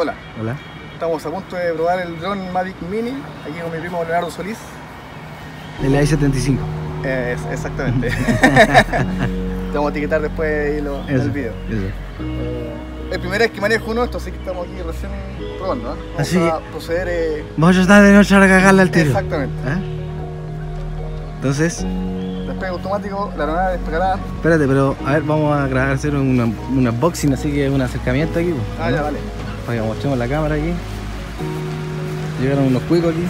Hola. Hola. Estamos a punto de probar el dron Mavic Mini, aquí con mi primo Leonardo Solís. El AI-75. Exactamente. Te vamos a etiquetar después del video. Es la primera vez que manejo uno, entonces estamos aquí recién probando, ¿eh? Vamos así a proceder... Vamos a tratar de no echar a cagarle al tiro. Exactamente. ¿Eh? Entonces... despegue automático, la aeronave despegará. Espérate, pero a ver, vamos a grabar, hacer un unboxing, así que un acercamiento aquí. Pues, ya, vale. Para que mostremos la cámara aquí. Llegaron unos cuicos aquí.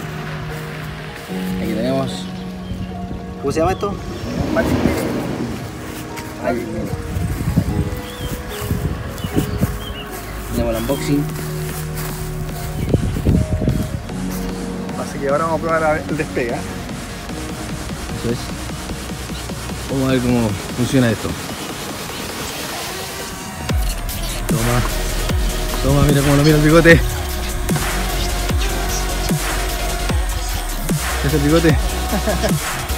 Aquí tenemos... ¿cómo se llama esto? Mavic Mini. Tenemos el unboxing. Así que ahora vamos a probar el despegue. Eso es. Vamos a ver cómo funciona esto. Toma. Toma, mira cómo lo mira el bigote. ¿Es el bigote?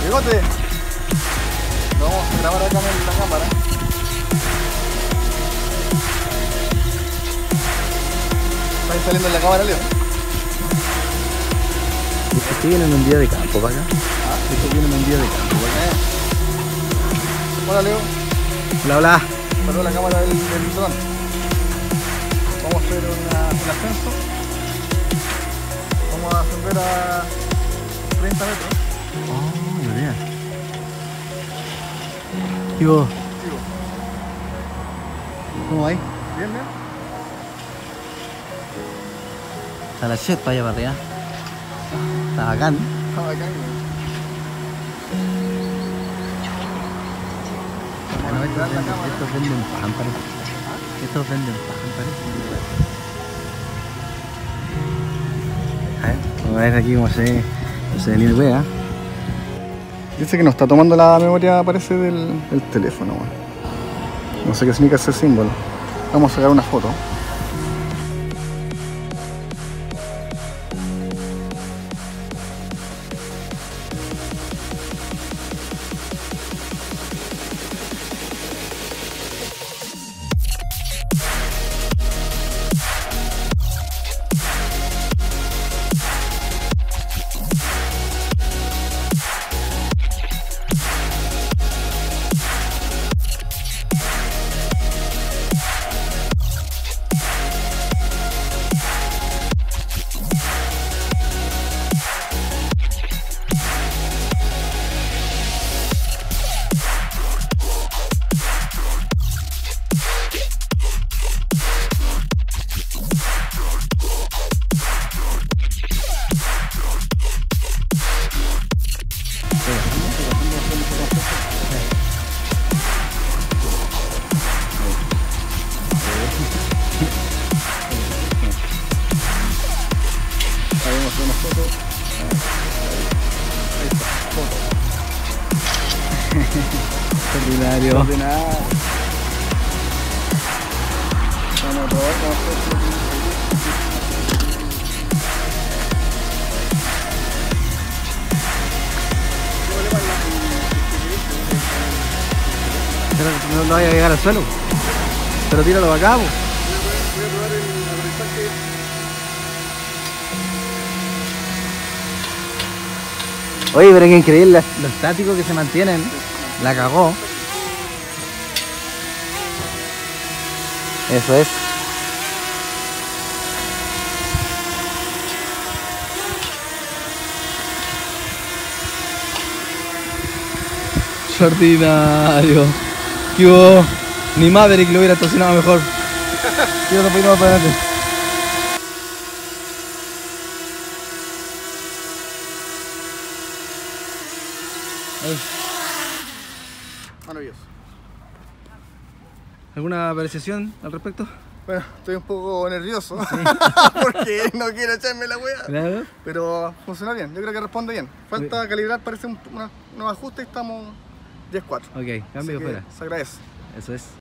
¡Bigote! Lo vamos a grabar acá en la cámara. ¿Está saliendo en la cámara, Leo? Estos vienen un día de campo para acá. Estos vienen un día de campo para acá. Hola, Leo. Hola, hola. Paró la cámara del dron. Vamos a hacer un ascenso. Vamos a ascender a 30 metros. Oh, la idea. ¿Y vos? ¿Cómo va ahí? Bien, bien. Está la jet para allá, para arriba. Está bacán. Está bacán, güey. Estos venden pan, parece. Estos venden pan, parece. A ver, vamos a ver aquí cómo se ve el wea. Dice que no está tomando la memoria, parece, del teléfono, bueno. No sé qué significa ese símbolo. Vamos a sacar una foto. Ordinario. Pero no vaya a llegar al suelo. Pero tíralo para acá, pues. Voy a probar el aterrizaje. Oye, pero es increíble lo estático que se mantienen. La cagó. Eso es. Ordinario. Que hubo. Ni Maverick lo hubiera estacionado mejor. Quiero un poquito más para adelante. Maravilloso. ¿Alguna apreciación al respecto? Bueno, estoy un poco nervioso, sí. Porque no quiero echarme la hueá, claro. Pero funciona bien, yo creo que responde bien. Falta calibrar, parece unos ajustes y estamos 10-4. Ok, cambio fuera. Se agradece. Eso es.